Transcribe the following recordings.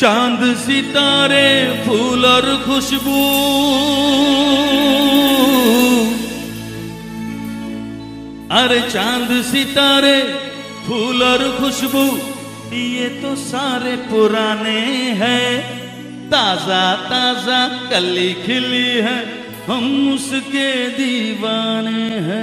चांद सितारे फूल और खुशबू अरे चांद सितारे फूल और खुशबू ये तो सारे पुराने हैं ताजा ताजा कली खिली है हम उसके दीवाने हैं।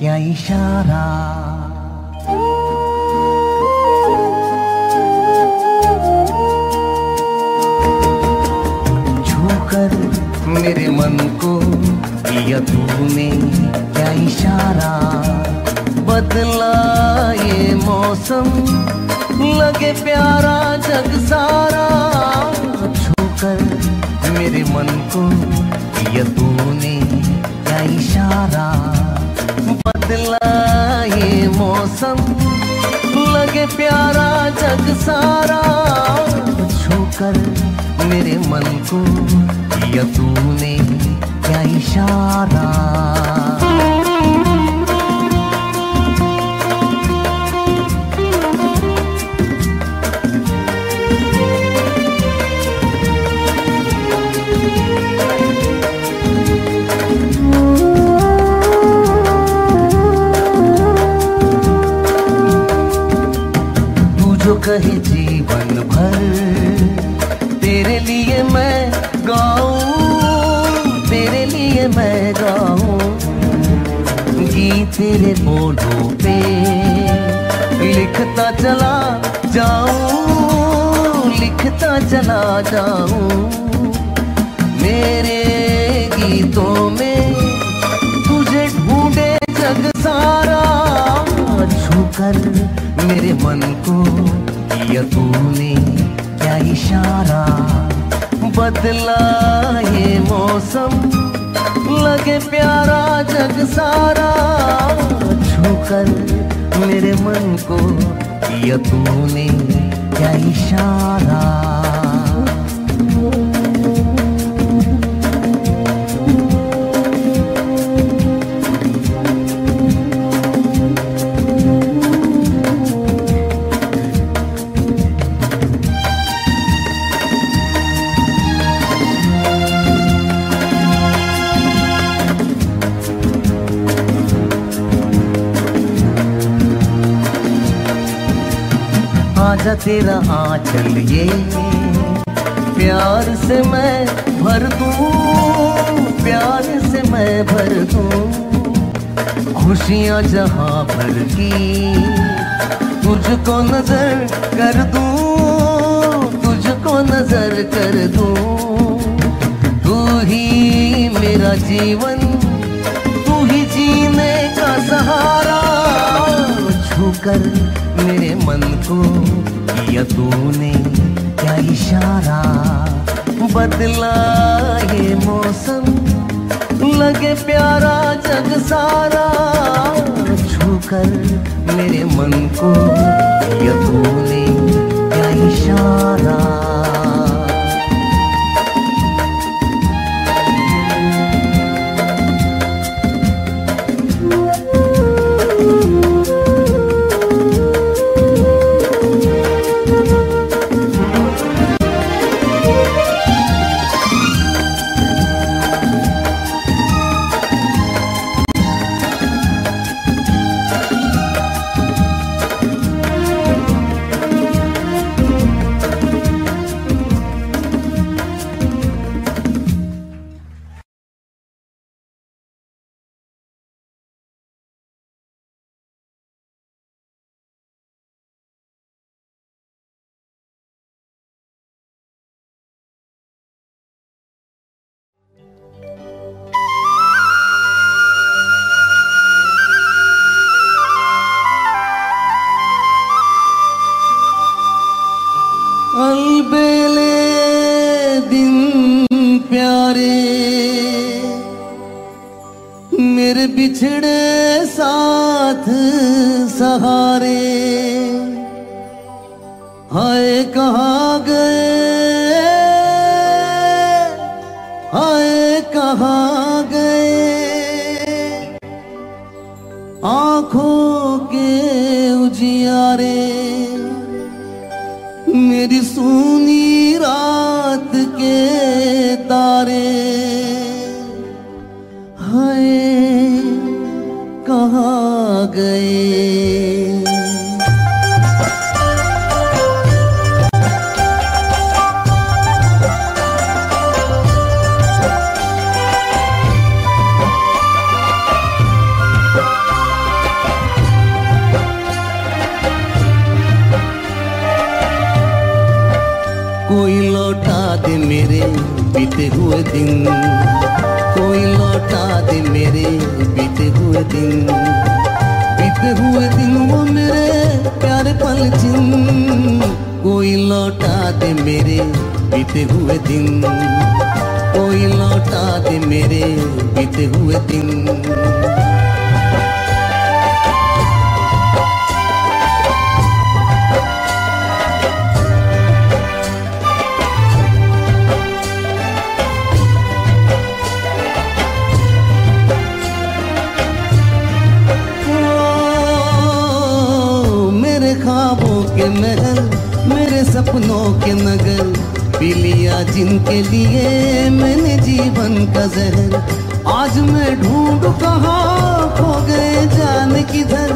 क्या इशारा, झूकर मेरे मन को किया तूने क्या इशारा, बदला ये मौसम लगे प्यारा जग सारा, छूकर मेरे मन को किया तूने क्या इशारा, बदला ये मौसम लगे प्यारा जग सारा, छूकर मेरे मन को किया तूने क्या इशारा। कहे जीवन भर तेरे लिए मैं गाऊं, तेरे लिए मैं गाऊं गीत, तेरे बोलों पे लिखता चला जाऊं, लिखता चला जाऊं, मेरे गीतों में तुझे ढूंढे जग सारा, छूकर मेरे मन को किया तूने क्या इशारा, बदला ये मौसम लगे प्यारा जग सारा, छूकर मेरे मन को किया तूने क्या इशारा। आजा तेरा आंचल ये प्यार से मैं भर दूं, प्यार से मैं भर दूं, खुशियां जहां भर की तुझको नजर कर दूं, तुझको नजर कर दूं, तू ही मेरा जीवन, तू ही जीने का सहारा, छूकर मेरे मन को किया तूने क्या इशारा, बदला ये मौसम लगे प्यारा जग सारा, छूकर मेरे मन को किया तूने क्या इशारा। बिछड़े साथ सहारे हाय कहाँ गए, हाय कहाँ गए, आँखों के उजियारे मेरी सूनी रात के तारे, कहाँ गए। दे मेरे बीते हुए दिन, कोई लौटा दे मेरे बीते हुए दिन। बीते हुए दिन वो मेरे प्यारे पल जिन, कोई लौटा दे मेरे बीते हुए दिन, कोई लौटा दे मेरे बीते हुए दिन। महल मेरे सपनों के नगर पी लिया जिनके लिए मैंने जीवन का जहर। आज मैं ढूंढू कहाँ खो गए जान किधर,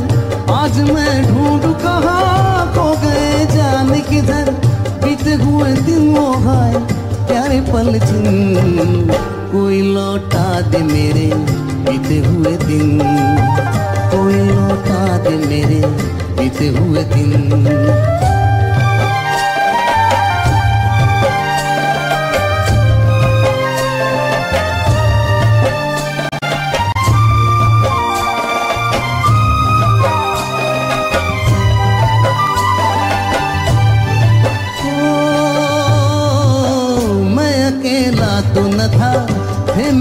आज मैं ढूंढू कहाँ खो गए जान किधर। बीते हुए दिन वो हाय प्यारे पल जिन, कोई लौटा दे मेरे बीते हुए दिन, कोई लौटा दे मेरे बीते हुए दिन।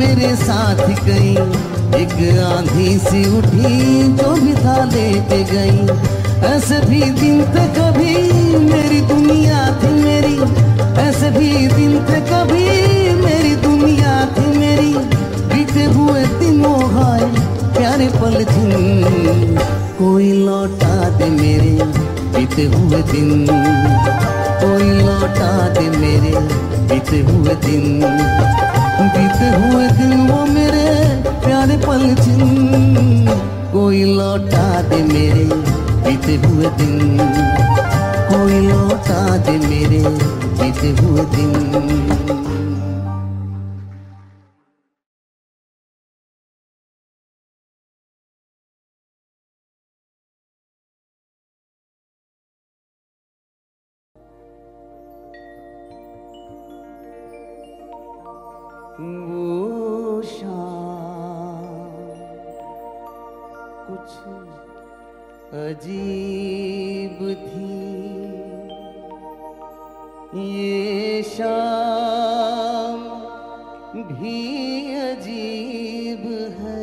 मेरे साथ गई एक आंधी सी उठी जो भी था लेते गई। ऐसे भी दिन थे कभी मेरी दुनिया थी मेरी, ऐसे भी दिन थे कभी मेरी दुनिया थी मेरी। बीते हुए दिनों हाय प्यारे पल जिन, कोई लौटा दे मेरे बीते हुए दिन, कोई लौटा दे मेरे बीते हुए दिन। बीते हुए दिन वो मेरे प्यारे पल जिन, कोई लौटा दे मेरे बीते हुए दिन, कोई लौटा दे मेरे बीते हुए दिन। वो शाम कुछ अजीब थी, ये शाम भी अजीब है।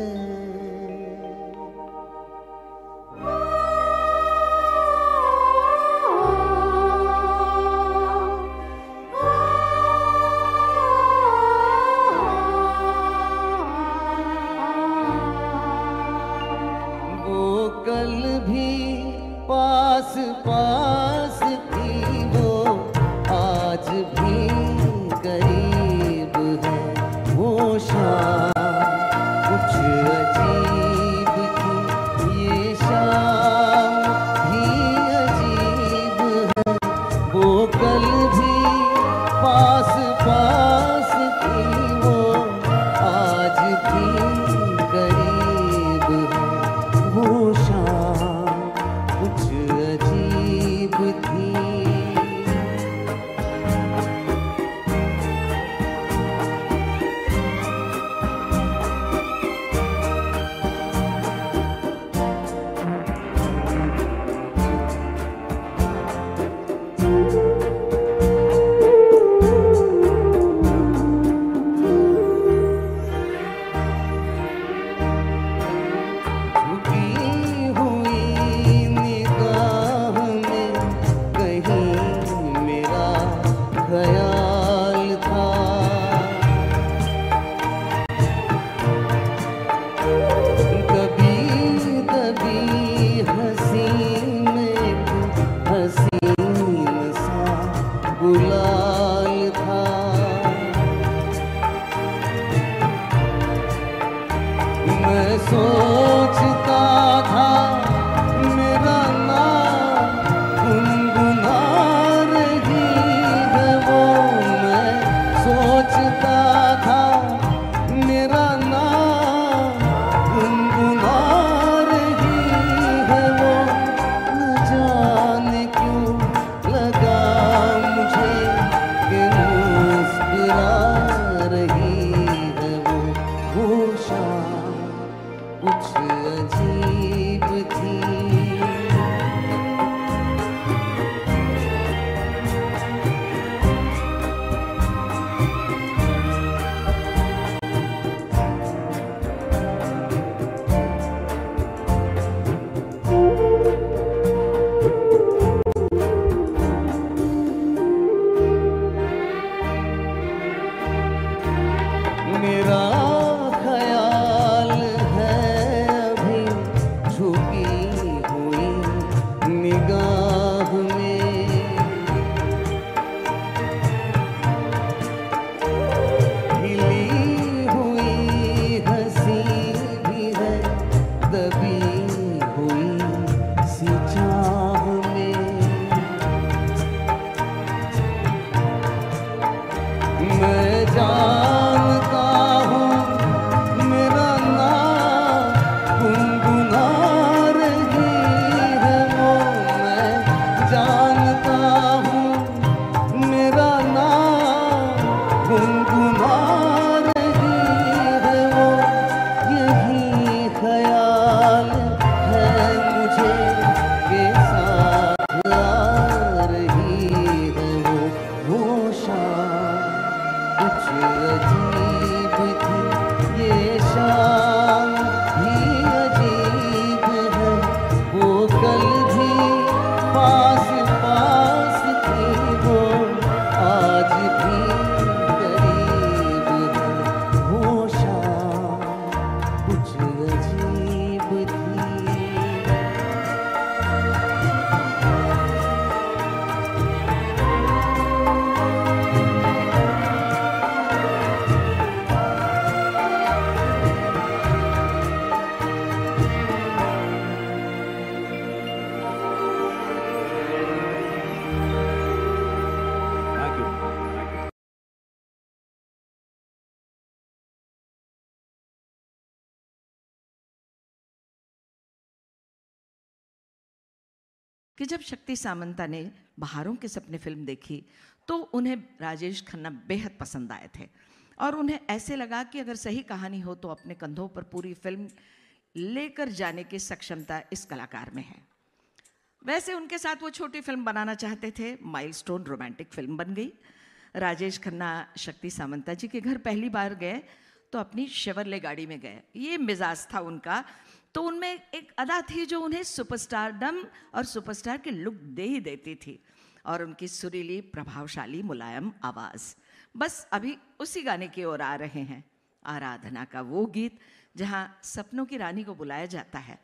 कि जब शक्ति सामंता ने बहारों के सपने फिल्म देखी तो उन्हें राजेश खन्ना बेहद पसंद आए थे और उन्हें ऐसे लगा कि अगर सही कहानी हो तो अपने कंधों पर पूरी फिल्म लेकर जाने की सक्षमता इस कलाकार में है। वैसे उनके साथ वो छोटी फिल्म बनाना चाहते थे, माइलस्टोन रोमांटिक फिल्म बन गई। राजेश खन्ना शक्ति सामंता जी के घर पहली बार गए तो अपनी शेवरले गाड़ी में गए, ये मिजाज था उनका। तो उनमें एक अदा थी जो उन्हें सुपरस्टारडम और सुपरस्टार की लुक दे ही देती थी, और उनकी सुरीली प्रभावशाली मुलायम आवाज़। बस अभी उसी गाने की ओर आ रहे हैं, आराधना का वो गीत जहां सपनों की रानी को बुलाया जाता है।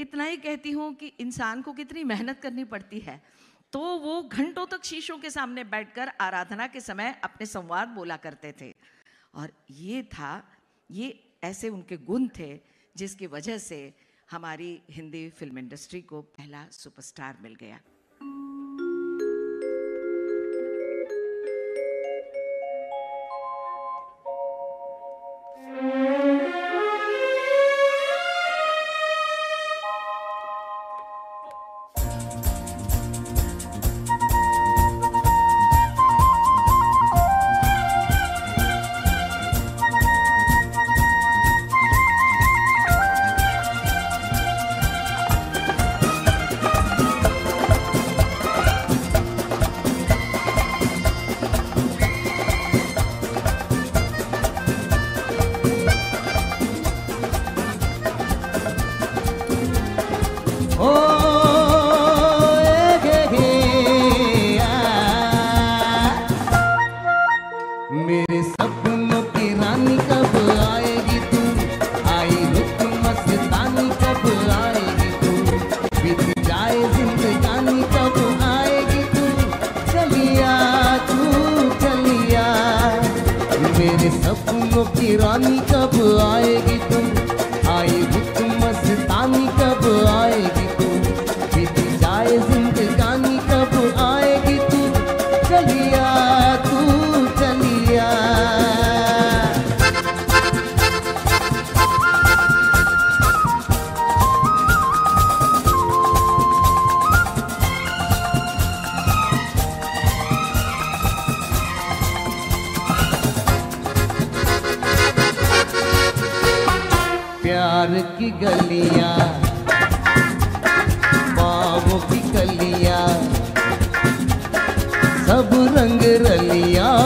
इतना ही कहती हूं कि इंसान को कितनी मेहनत करनी पड़ती है। तो वो घंटों तक शीशों के सामने बैठकर आराधना के समय अपने संवाद बोला करते थे, और ये ऐसे उनके गुण थे जिसकी वजह से हमारी हिंदी फिल्म इंडस्ट्री को पहला सुपरस्टार मिल गया। गलियां, बाबों की कलियां, सब रंग रलियां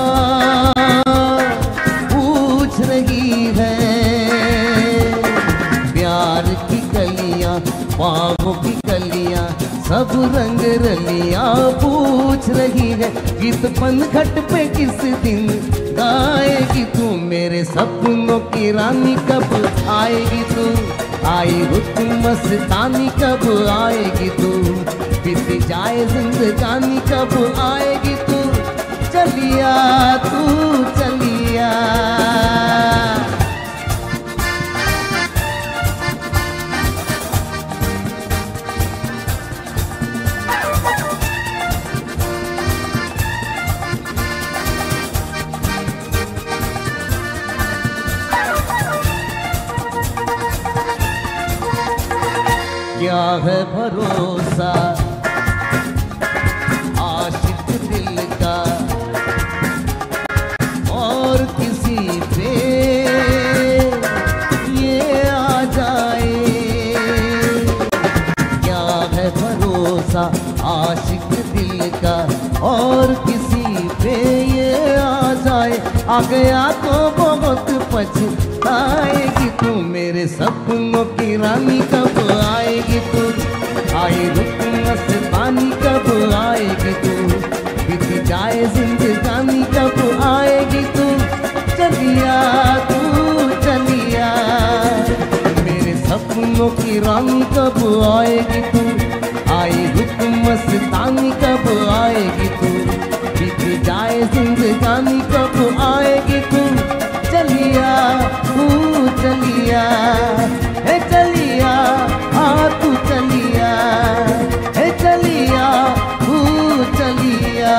पूछ रही है। प्यार की कलियां, बाबों की कलियां, सब रंग रलियां पूछ रही है। गीत पनघट पे किस दिन गाएगी तू, मेरे सपनों की रानी कब आएगी तू, आई रुत मस्तानी कब आएगी तू, बीत जाए जिंदगानी कब आएगी तू, चलिया तू चलिया। क्या है भरोसा आशिक दिल का और किसी पे ये आ जाए। क्या है भरोसा आशिक दिल का और किसी पे ये आ जाए। आ गया तो बहुत पछताएगी तू, मेरे सपनों की रानी कब आएगी तू, आई रुत मस्तानी कब आएगी तू, बीत जाए जिंदगानी कब आएगी तू, चलिया तू चलिया। मेरे सपनों की रानी कब आएगी तू, आई रुत मस्तानी कब आएगी तू, बीत जाए जिंदगानी कब आएगी तू, चलिया तू चलिया, हे चलिया आ तू चलिया, हे चलिया तू चलिया।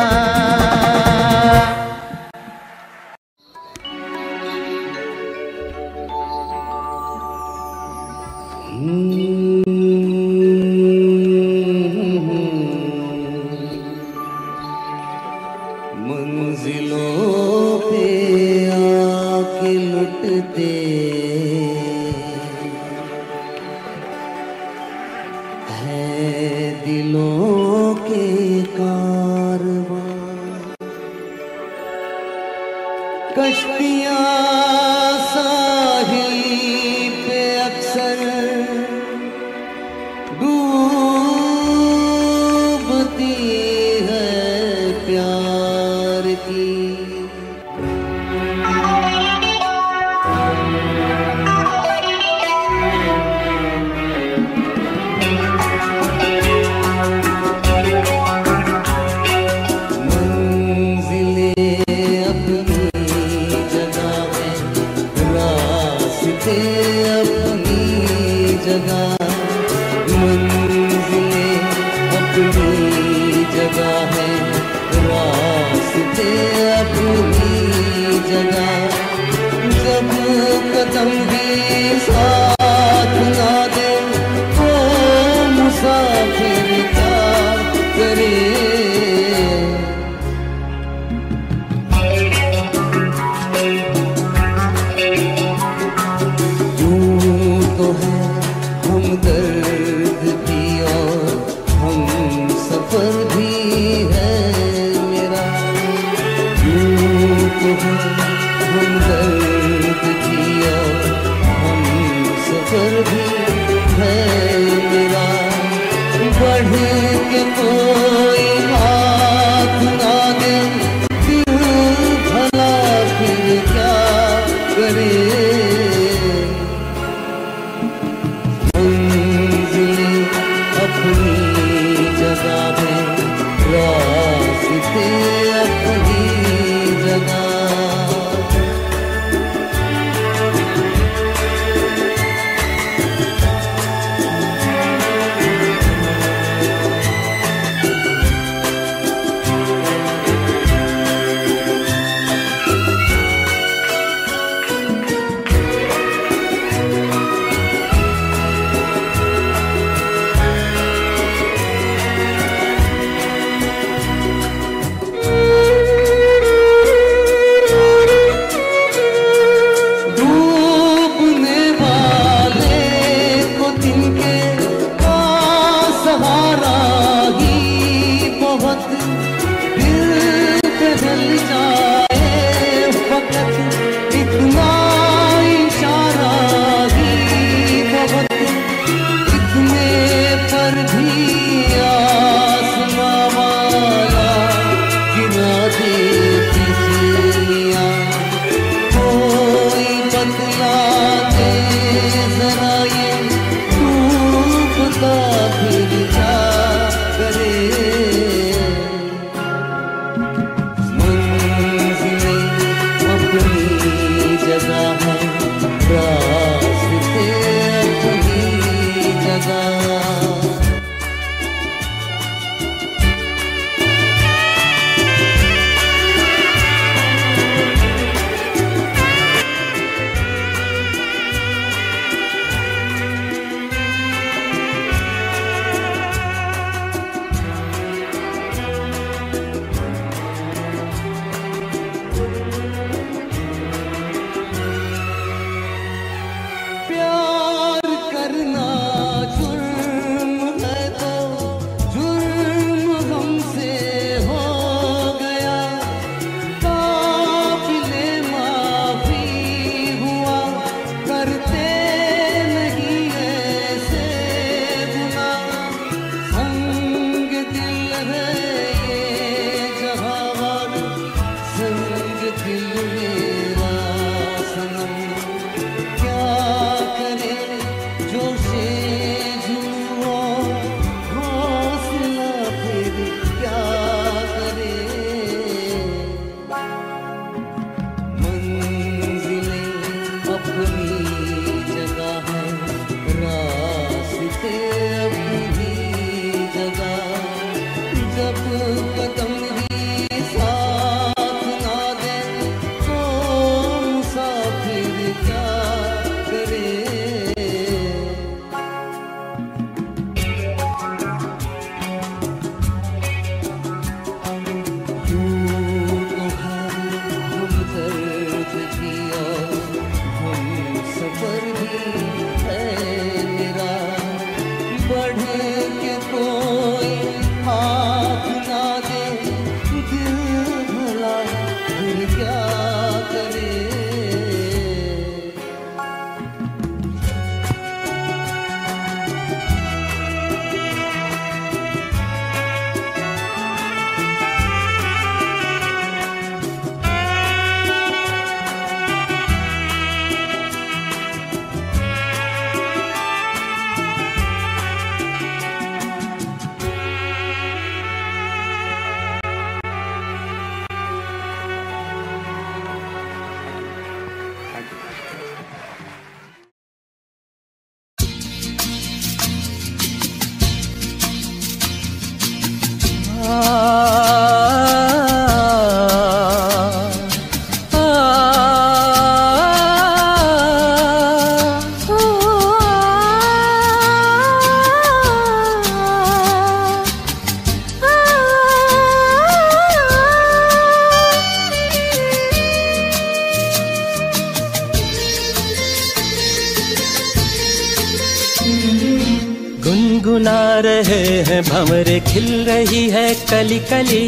भंवरे खिल रही है कली कली,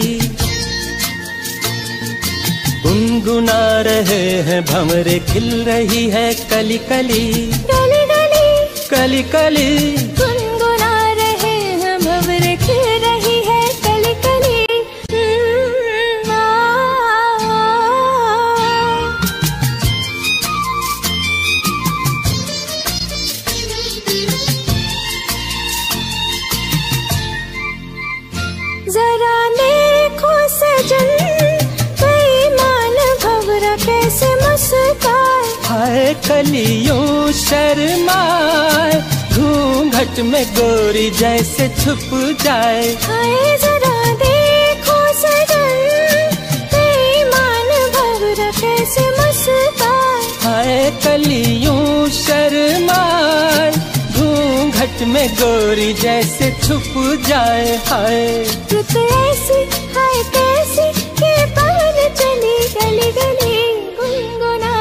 गुनगुना रहे हैं भंवरे खिल रही है कली कली, डाली डाली कली कली, गुनगुना रहे हैं भंवरे खिल रही है कली कली। हाय कलियों शर्माए, घूंघट में गोरी जैसे छुप जाए। हाय जरा देखो सजन, बेईमान भंवरा कैसे मुस्कुराए। हाय कलियों शर्माए, घूंघट में गोरी जैसे छुप जाए। हाय रुत ऐसी हाय कैसी के बाहर चली गली गली, गुनगुना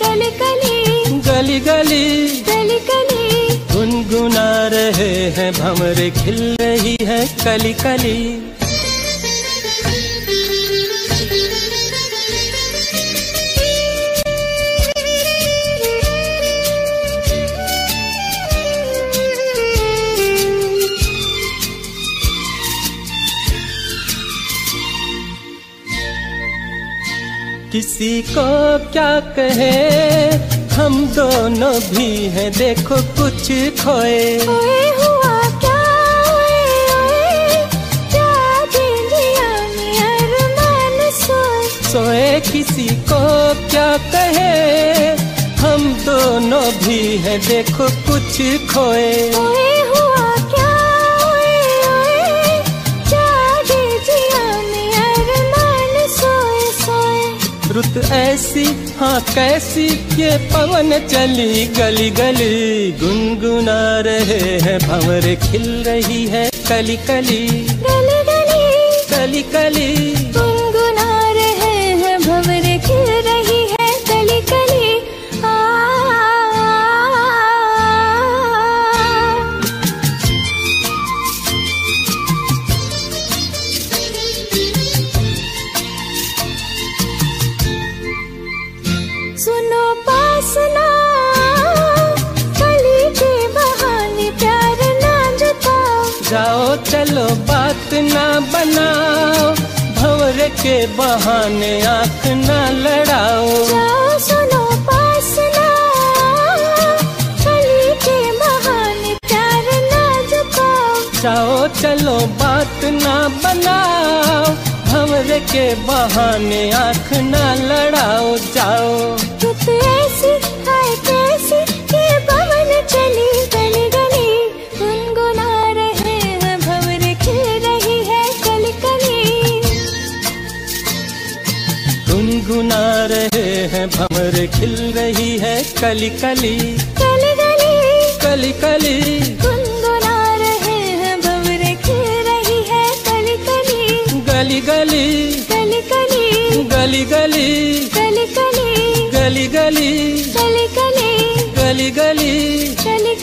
गली गली गली गली, गुनगुना रहे हैं भंवरे खिल रही है कली कली। किसी को क्या कहे, हम दोनों भी हैं देखो कुछ खोए। ओए हुआ क्या, ओए ओए क्या दुनिया में अरमान सोए। सोए किसी को क्या कहे, हम दोनों भी है देखो कुछ खोए, खोए हुआ क्या ओए, जागे जिया में अरमान सोए सोए। रुत ऐसी हाँ कैसी के पवन चली गली गली, गुनगुना रहे हैं भंवर खिल रही है कली कली गली गली कली कली, गुनगुना रहे हैं भंवर खिल रही है कली कली। सुनो पासना कली के बहाने प्यार ना जताओ, जाओ चलो बात ना बनाओ, भंवर के बहाने आँख ना लड़ाओ, जाओ सुनो पासना कली के बहाने प्यार ना जताओ, जाओ चलो बात ना बनाओ, भंवर के बहाने आँख ना लड़ाओ, जाओ। रुत ऐसी हाय कैसी के पवन चली गली गली, गुनगुना रहे हैं भंवर खिल रही है कली कली, गुनगुना रहे हैं भंवर खिल रही है कली कली कली गली कली कली, गुनगुना रहे हैं भंवर खिल रही है कली कली गली गली कली कली गली गली गली गली गली गली गली गली गली गली गली गली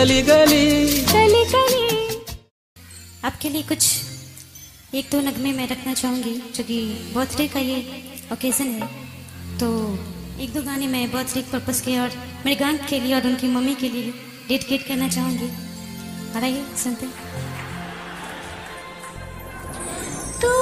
गली गली गली गली। आपके लिए कुछ एक दो नगमे मैं रखना चाहूँगी, क्योंकि बर्थडे का ये ओकेज़न है, तो एक दो गाने मैं बर्थडे पर्पस के और मेरे गान के लिए और उनकी मम्मी के लिए डेडिकेट करना चाहूँगी। आ रही सुनते तू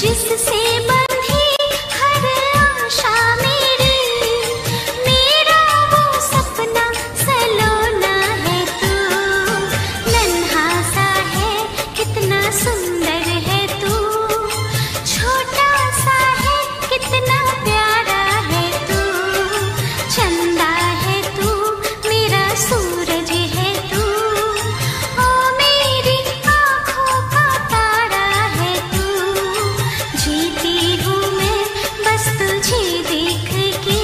जिससे बंधी हर आशा मेरी, मेरा वो सपना सलोना है तू। नन्हा सा है कितना सुंदर है तू, छोटा सा है कितना प्यारा है तू। चंदा है तू, मेरा सूरज है तू, ओ मेरी आँखों का तारा है तू। जीती हूँ मैं बस तुझे देख के,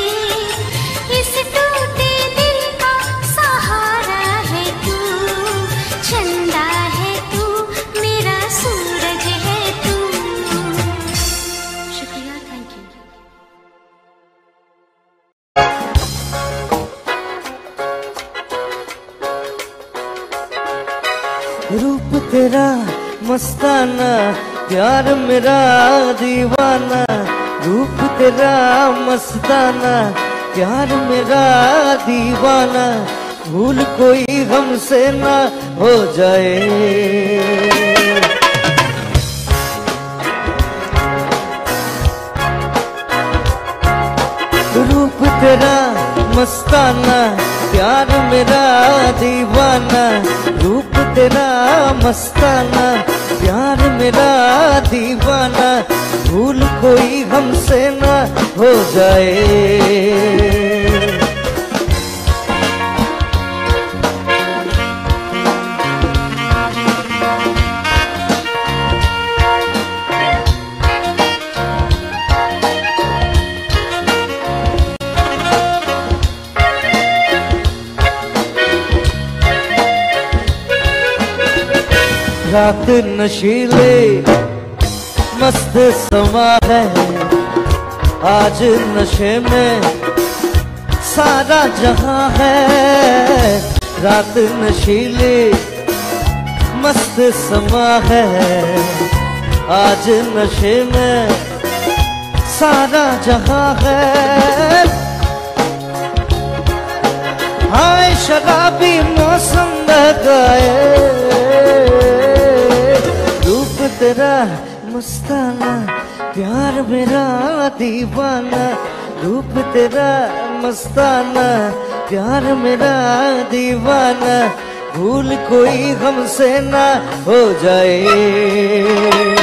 इस टूटे दिल का सहारा है तू। चंदा है तू, मेरा सूरज है तू। शुक्रिया, थैंक यू। रूप तेरा मस्ताना, प्यार मेरा दीवाना। रूप तेरा मस्ताना, प्यार मेरा दीवाना। भूल कोई हमसे ना हो जाए, रूप तेरा मस्ताना, प्यार मेरा दीवाना। रूप तेरा मस्ताना, प्यार मेरा दीवाना। भूल कोई हमसे ना हो जाए। रात नशीले मस्त समा है, आज नशे में सारा जहां है। रात नशीले मस्त समा है, आज नशे में सारा जहां है। हाय शराबी मौसम लगाए, तेरा मस्ताना, प्यार मेरा दीवाना। रूप तेरा मस्ताना, प्यार मेरा दीवाना। भूल कोई हमसे ना हो जाए।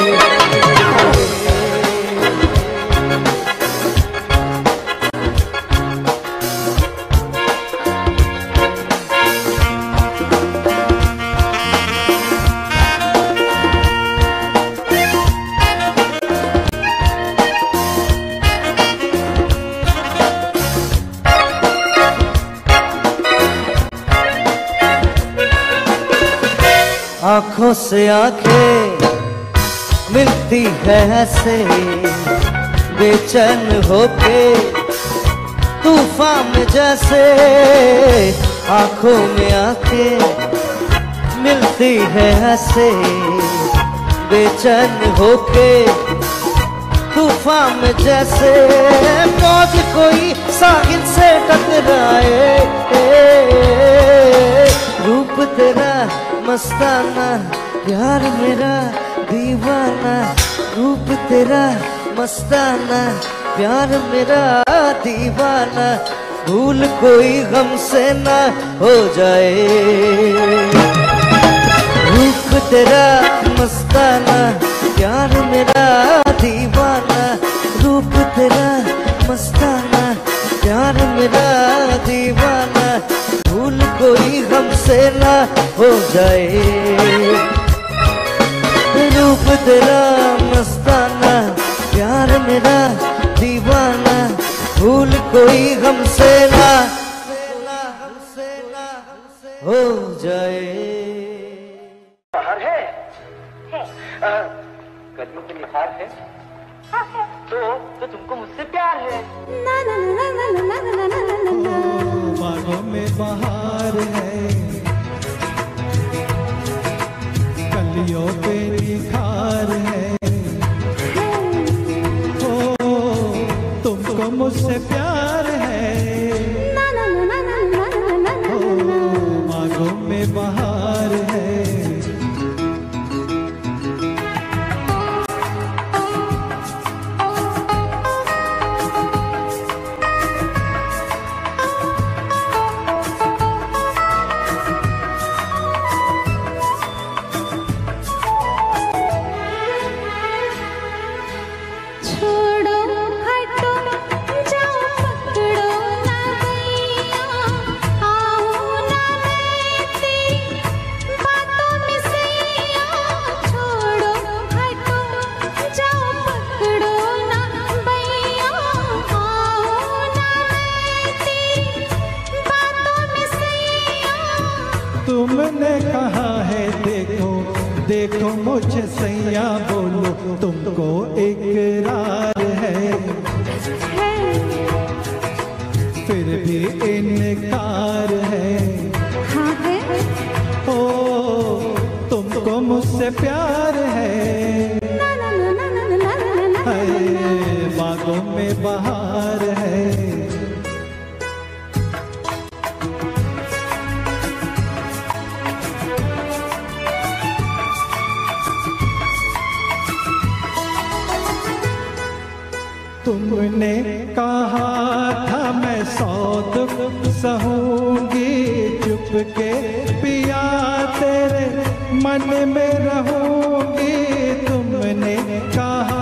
आँखों से आंखें मिलती है ऐसे, बेचैन होके तूफान में जैसे। आँखों में आंखें मिलती है ऐसे, बेचैन होके तूफान में जैसे। मौज कोई साहिल से टकराए, रूप तेरा मस्ताना, प्यार मेरा दीवाना। रूप तेरा मस्ताना, प्यार मेरा दीवाना। भूल कोई हमसे ना हो जाए। रूप तेरा मस्ताना, प्यार मेरा दीवाना। रूप तेरा मस्ताना, प्यार मेरा दीवाना। भूल कोई हमसे ना हो जाए। रूप तेरा मस्ताना, प्यार मेरा दीवाना। भूल कोई हमसे ना हो जाए। बाहर है कदमों के निखार है, तो तुमको मुझसे प्यार है। ना ना ना ना ना ना ना ना ना। बागों में बहार है, कलियों पे निखार है। ओ तुमको मुझसे प्यार है। ना ना ना ना ना ना ना ना। बागों में बहार है। तुमने कहा है देखो देखो मुझे सैया बोलो तुमको इकरार है फिर भी इनकार है। हाँ है ओ तुमको मुझसे प्यार है बागों में बहार है। तुमने कहा था मैं सौत सहूंगी चुप के पिया तेरे मन में रहूंगी। तुमने कहा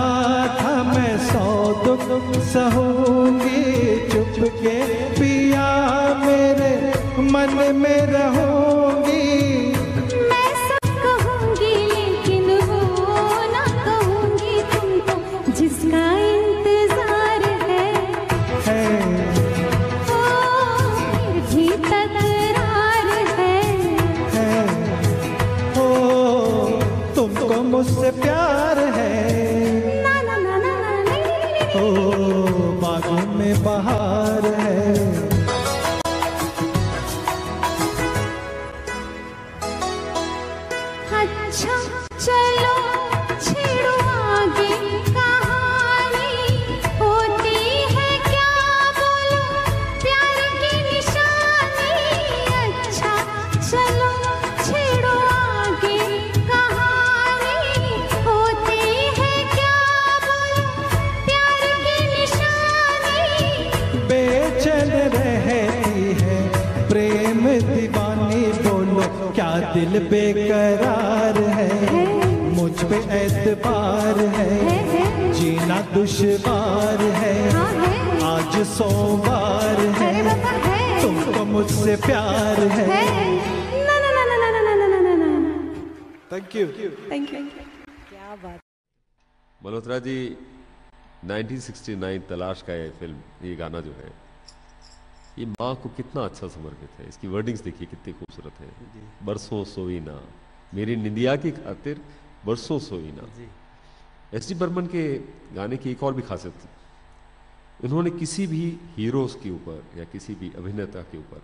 था मैं सौत सहूंगी चुप के पिया मेरे मन में रहूंगी। मैं सब कहूंगी लेकिन वो ना कहूंगी तुमको जिसका मुझसे प्यार है ना ना ना ना ना ओ बागों में बहार है। अच्छा चलो छेड़ो आगे कहानी होती है क्या बोलो प्यार की निशानी। अच्छा चलो छेड़ो आगे क्या दिल बेकरार है मुझ पे एतबार है जीना दुश्वार है आज सोमवार है तुमको मुझसे प्यार है। Thank you thank you. क्या बात मल्होत्रा जी। 1969 तलाश का ये फिल्म ये गाना जो है ये माँ को कितना अच्छा समर्पित है। इसकी वर्डिंग्स देखिए कितनी खूबसूरत है। बरसों सोई ना मेरी निंदिया की खातिर बरसों सोई ना। एसडी बर्मन के गाने की एक और भी खासियत थी उन्होंने किसी भी हीरोज के ऊपर या किसी भी अभिनेता के ऊपर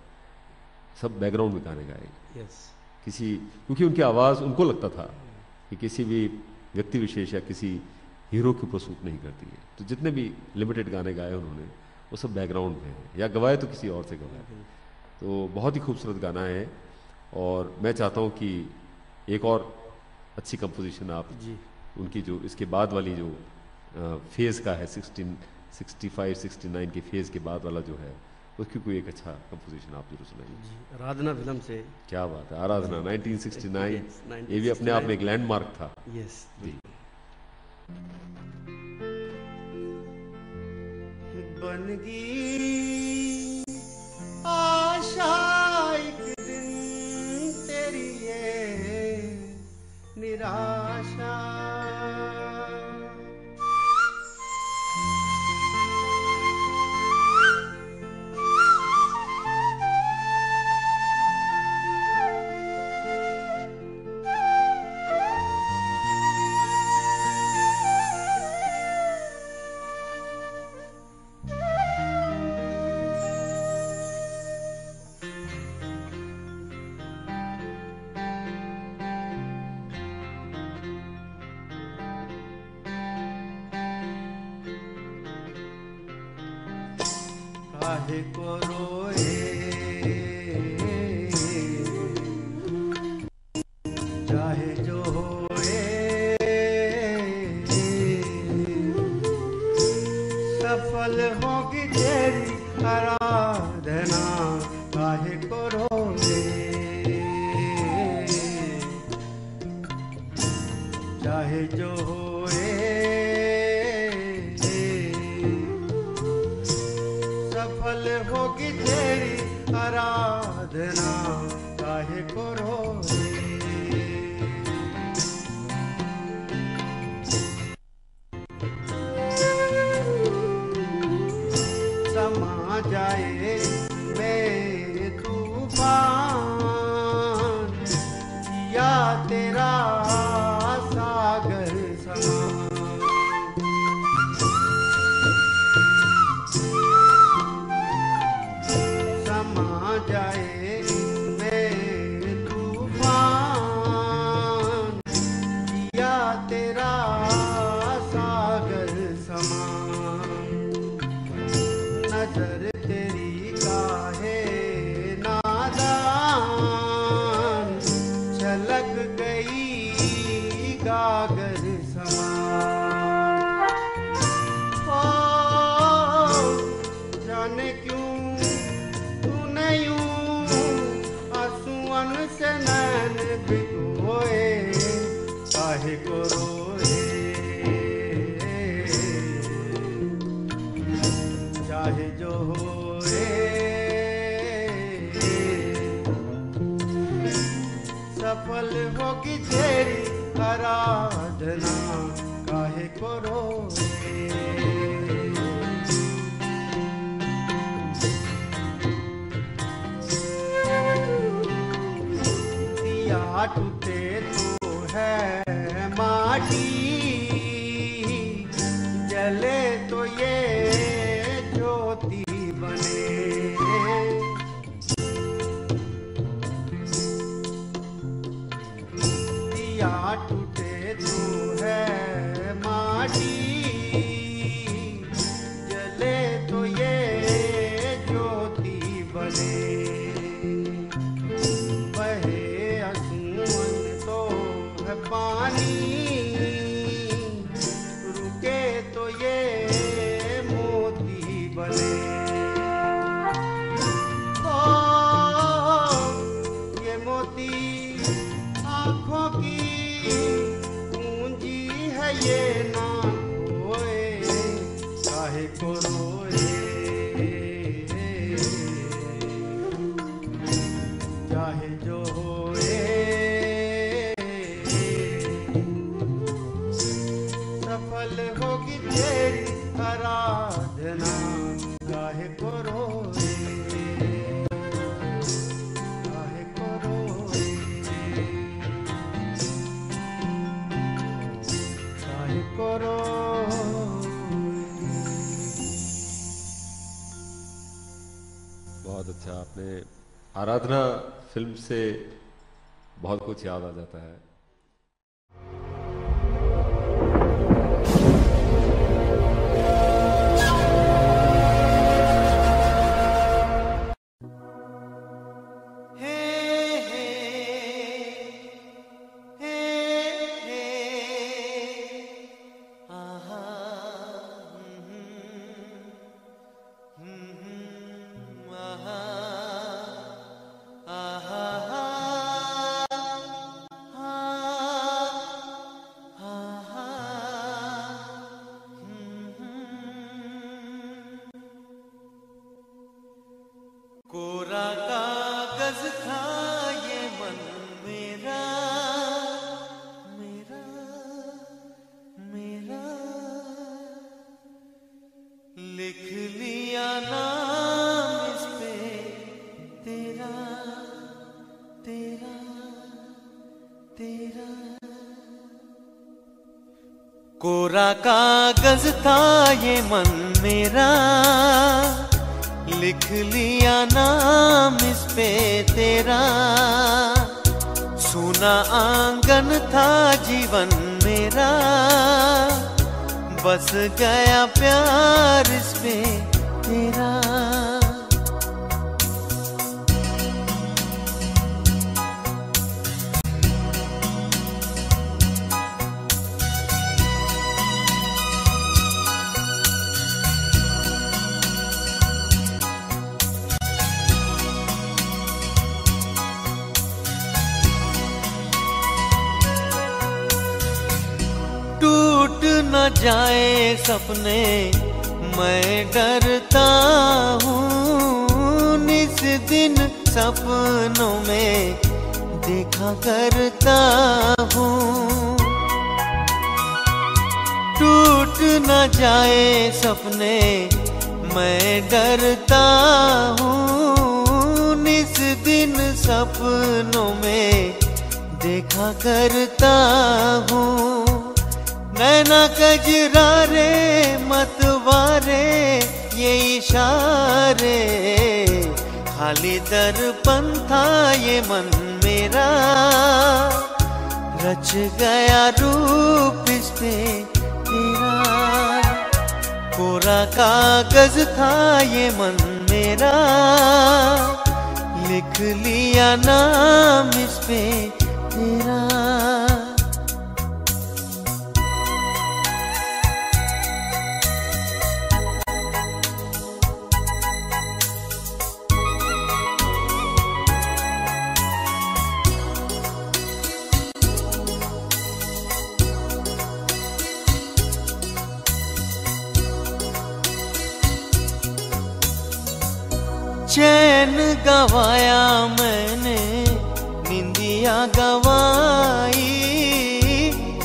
सब बैकग्राउंड में गाने गाए। किसी क्योंकि उनकी आवाज़ उनको लगता था कि किसी भी व्यक्ति विशेष या किसी हीरो के ऊपर सूट नहीं करती है तो जितने भी लिमिटेड गाने गाए उन्होंने वो सब बैकग्राउंड में है या गवाए तो किसी और से गवाए। तो बहुत ही खूबसूरत गाना है और मैं चाहता हूँ कि एक और अच्छी कंपोजिशन आप उनकी जो इसके बाद वाली जो फेज़ का है 65, 69 के फेज़ के बाद वाला जो है उसकी कोई एक अच्छा कंपोजिशन आप जरूर सुनाइए। आराधना फिल्म से। क्या बात है। आराधना 1969 ये भी अपने आप में एक लैंडमार्क था। यस जी। बनगी आशा एक दिन तेरी ये निराशा काहे को रोए चाहे जो होए सफल होगी तेरी आराधना। काहे को रोए चाहे जो होए साधना काहे करो रे, समा जाए मेरे तूफान या तेरा सागर समा। सफल होगी तेरी आराधना काहे करो रे, दिया टूटे तो है माटी जले तो ये ज्योति बने। टूटे तू है माटी जले तो ये ज्योति बने। बहे आंसुओं तो है पानी रुके तो ये मोती बने। ओ ये मोती आँखों की पूंजी है ये ना होए काहे को रोए, चाहे जो होए। सफल होगी तेरी आराधना काहे को रोए, काहे को रोए। बहुत अच्छा, आपने आराधना फिल्म से बहुत कुछ याद आ जाता है। कोरा कागज था ये मन मेरा, लिख लिया नाम इस पे तेरा। सुना आंगन था जीवन मेरा, बस गया प्यार इस पे तेरा। जाए सपने मैं डरता हूँ, इस दिन सपनों में देखा करता हूँ। टूट न जाए सपने मैं डरता हूँ। इस दिन सपनों में देखा करता हूँ। नैना कजरारे मतवारे ये इशारे, खाली दर्पण था ये मन मेरा, रच गया रूप इस पे तेरा। कोरा कागज था ये मन मेरा, लिख लिया नाम इस पे तेरा। चैन गवाया मैंने, निंदिया गवाई,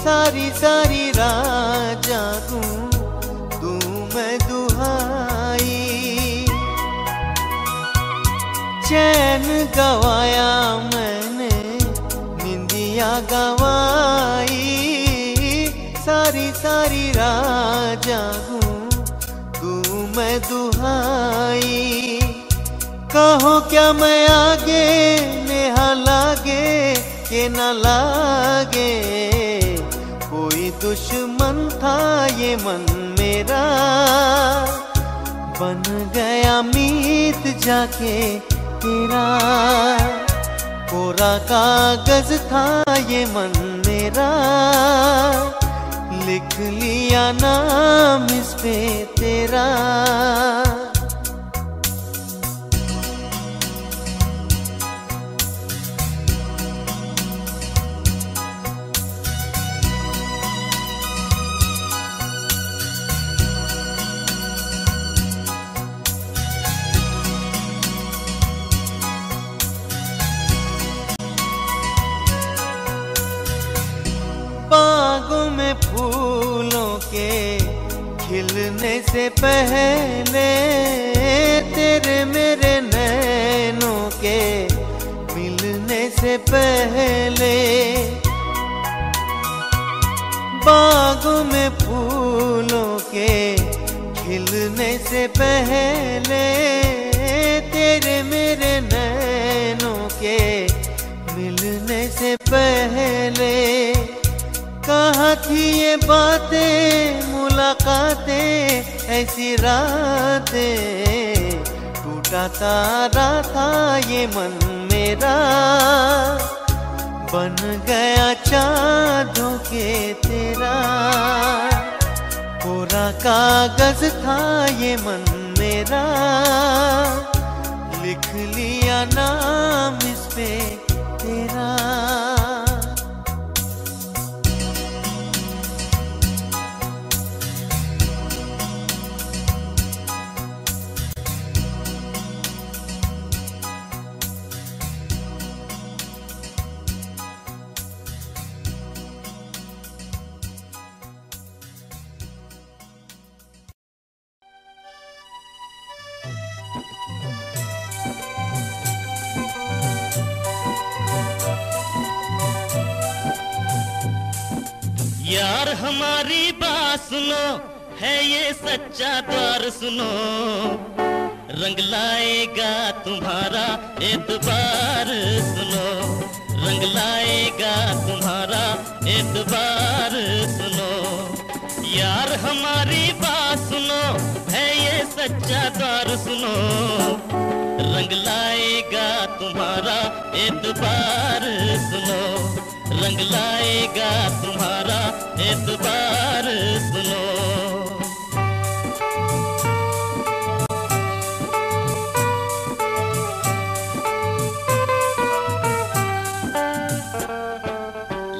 सारी सारी रात जागूं दूं मैं दुहाई। चैन गवाया मैंने, निंदिया गवाई, सारी सारी रात जागूं दूं मैं दुहाई। कहो क्या मैं आगे नेहा लागे के न लागे, कोई दुश्मन था ये मन मेरा, बन गया मीत जाके तेरा। कोरा कागज था ये मन मेरा, लिख लिया नाम इस पे तेरा। बागों में फूलों के खिलने से पहले तेरे मेरे नैनों के मिलने से पहले। बागों में फूलों के खिलने से पहले तेरे मेरे नैनों के मिलने से पहले। कहाँ थी ये बातें मुलाकातें ऐसी रातें, टूटा तारा था ये मन मेरा, बन गया चाँदों के तेरा। कोरा कागज था ये मन मेरा, लिख लिया नाम इस पे तेरा। हमारी बात सुनो, है ये सच्चा द्वार सुनो, रंग लाएगा तुम्हारा एतबार सुनो, रंग लाएगा तुम्हारा एतबार सुनो। यार हमारी बात सुनो, है ये सच्चा द्वार सुनो, रंग लाएगा तुम्हारा एतबार सुनो, रंग लाएगा तुम्हारा एतबार सुनो।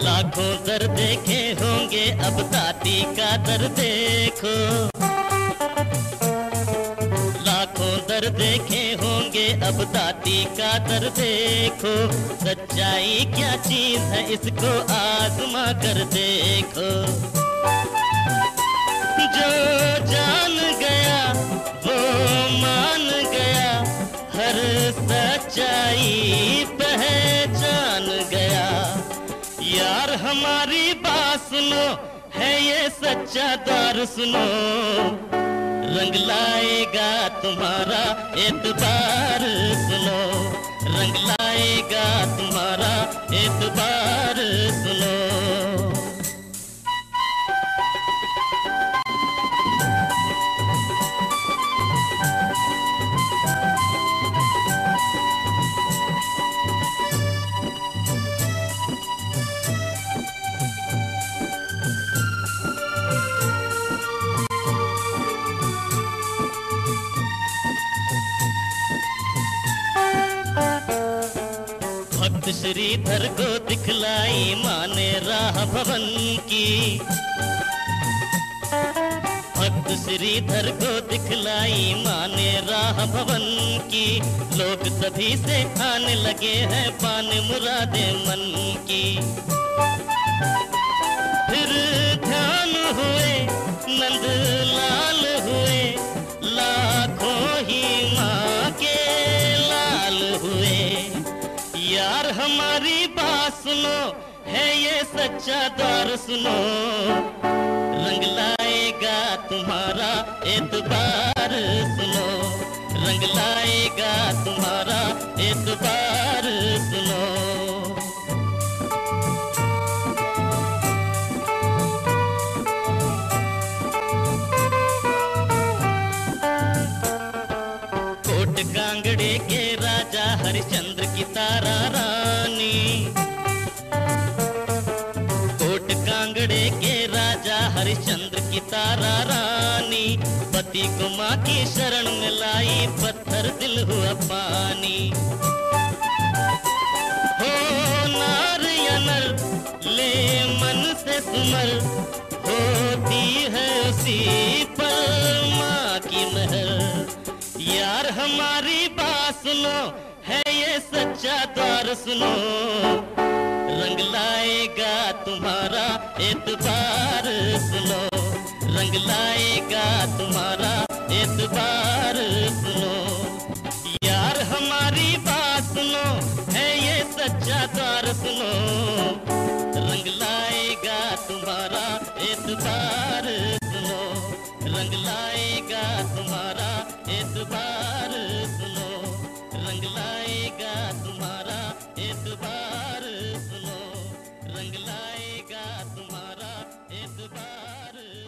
लाखों दर देखे होंगे अब ताती का दर देखो, लाखों दर देखे होंगे अब दादी का दर देखो, सच्चाई क्या चीज है इसको आजमा कर देखो। जो जान गया वो मान गया, हर सच्चाई पहचान गया। यार हमारी बात सुनो, है ये सच्चा दौर सुनो, रंग लाएगा तुम्हारा एतबार सुनो, रंग लाएगा तुम्हारा एतबार सुनो। श्रीधर को दिखलाई माने राह भवन की, भक्त श्रीधर को दिखलाई माने राह भवन की। लोग सभी से खाने लगे हैं पाने मुरादे मन की। फिर ध्यान हुए नंदलाल हुए, लाखों ही माँ के लाल हुए। यार हमारी बात सुनो, है ये सच्चा दौर सुनो, रंग लाएगा तुम्हारा एतबार सुनो, रंग लाएगा तुम्हारा एतबार सुनो। कोट कांगड़े के राजा हरिश्चंद्र की तारा रानी, कोट कांगड़े के राजा हरिश्चंद्र की तारा रानी। पति को माँ की शरण में लाई, पत्थर दिल हुआ पानी। हो नार या नर ले मन से सुमर, होती है उसी पर माँ की महर। यार हमारी बात सुनो, है ये सच्चा द्वार सुनो, रंग लाएगा तुम्हारा एतबार सुनो, रंग लाएगा तुम्हारा एतबार सुनो। यार हमारी बात सुनो, है ये सच्चा द्वार सुनो, रंग लाएगा तुम्हारा एतबार सुनो, रंग लाएगा तुम्हारा एतबार सुनो, रंग लाएगा तुम्हारा एतबार सुनो, रंग लाएगा तुम्हारा एतबार सुनो।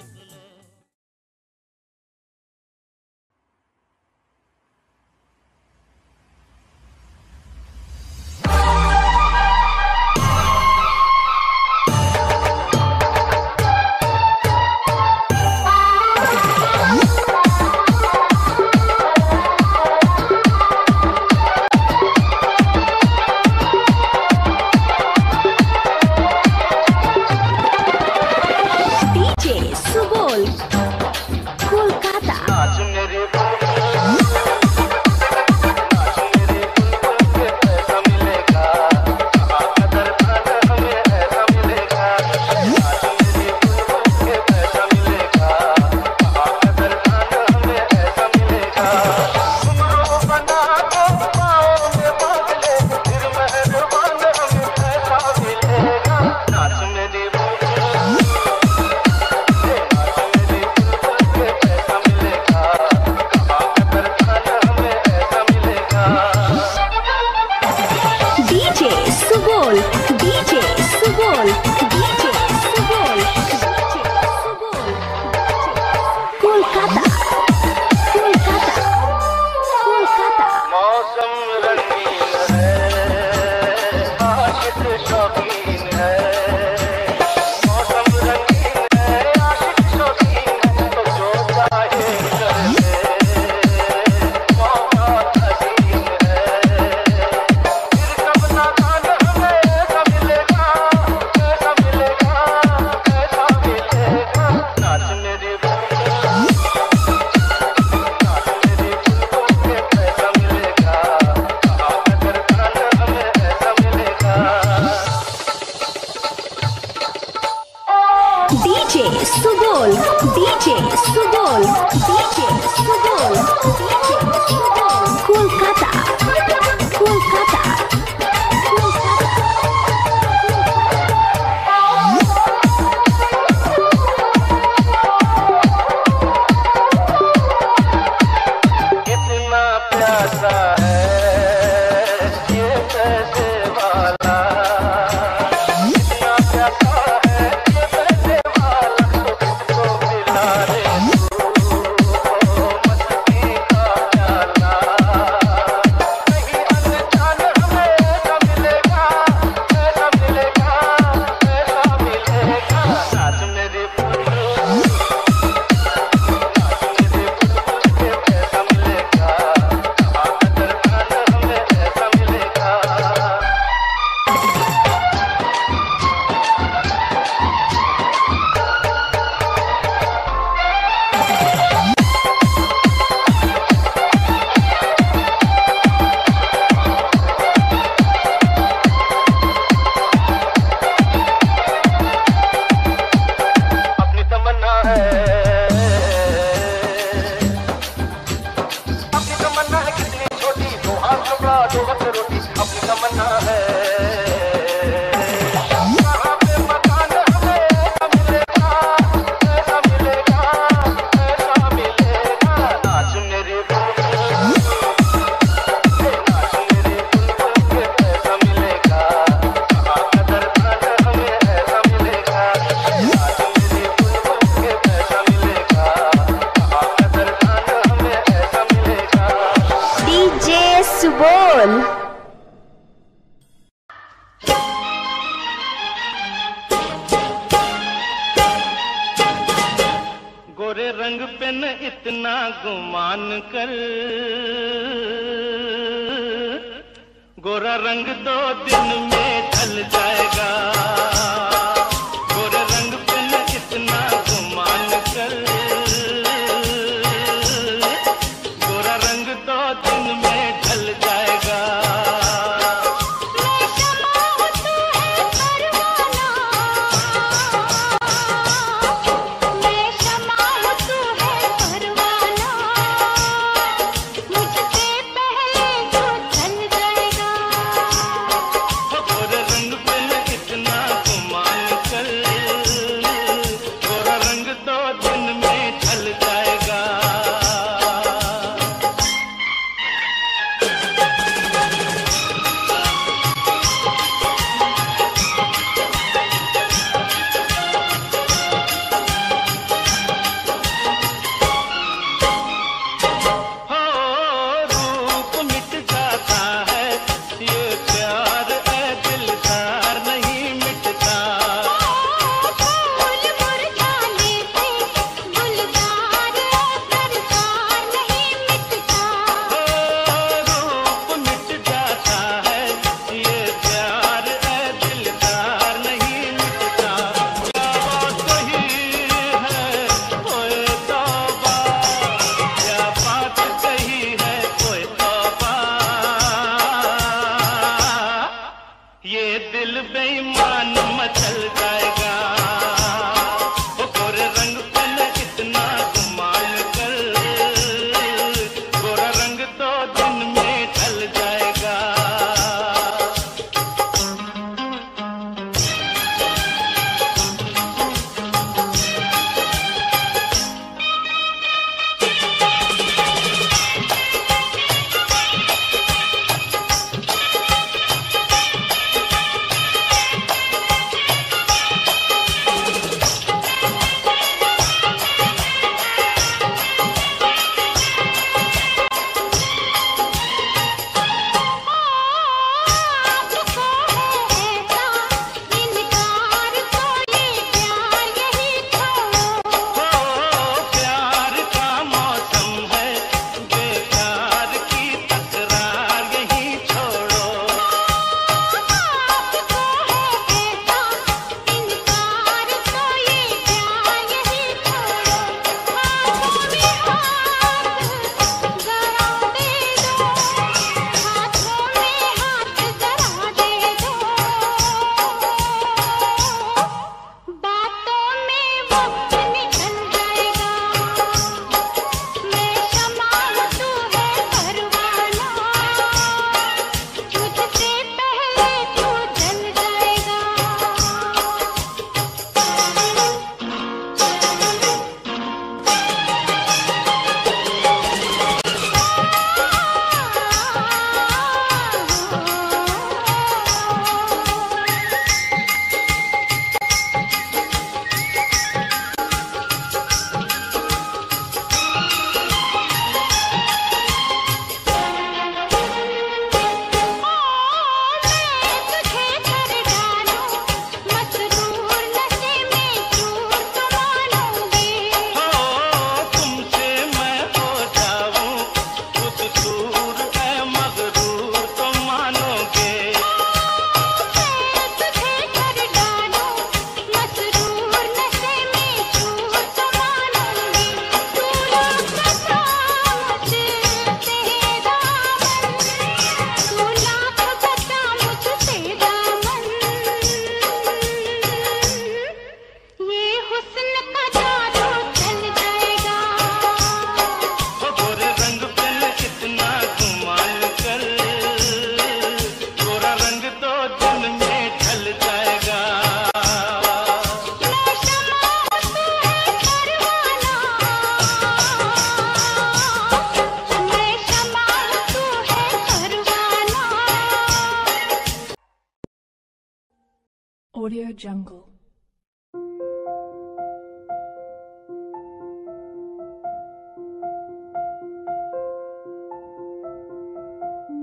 Audio Jungle.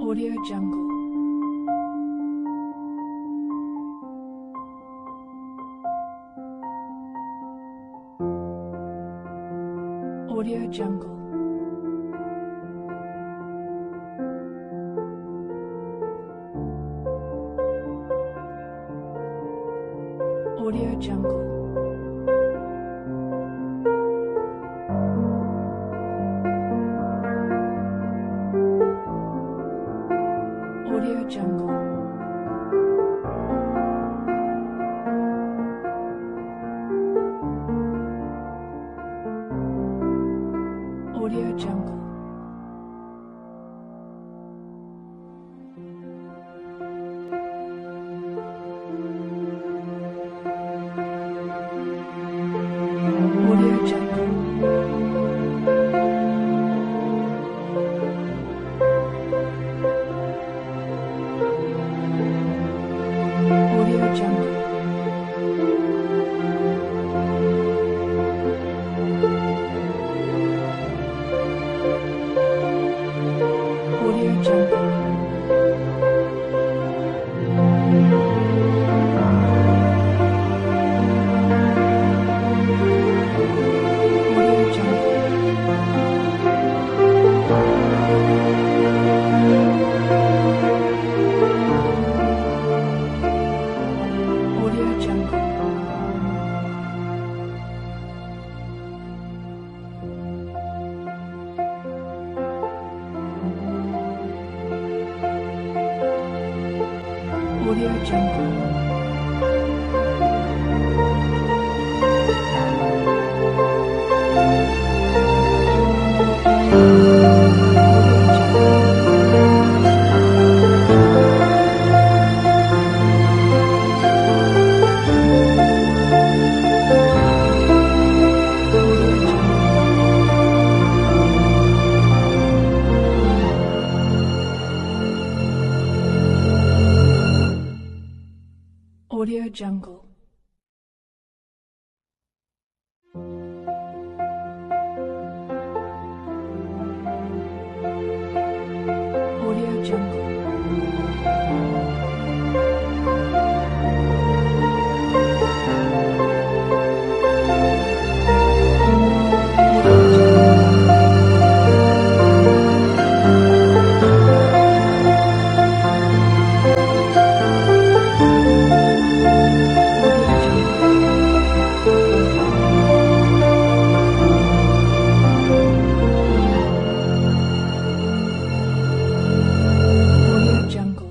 Audio Jungle. Audio Jungle. Audio Jungle. Audio Jungle. Audio Jungle. Audio Jungle. Audio Jungle. Audio Jungle. Jungle.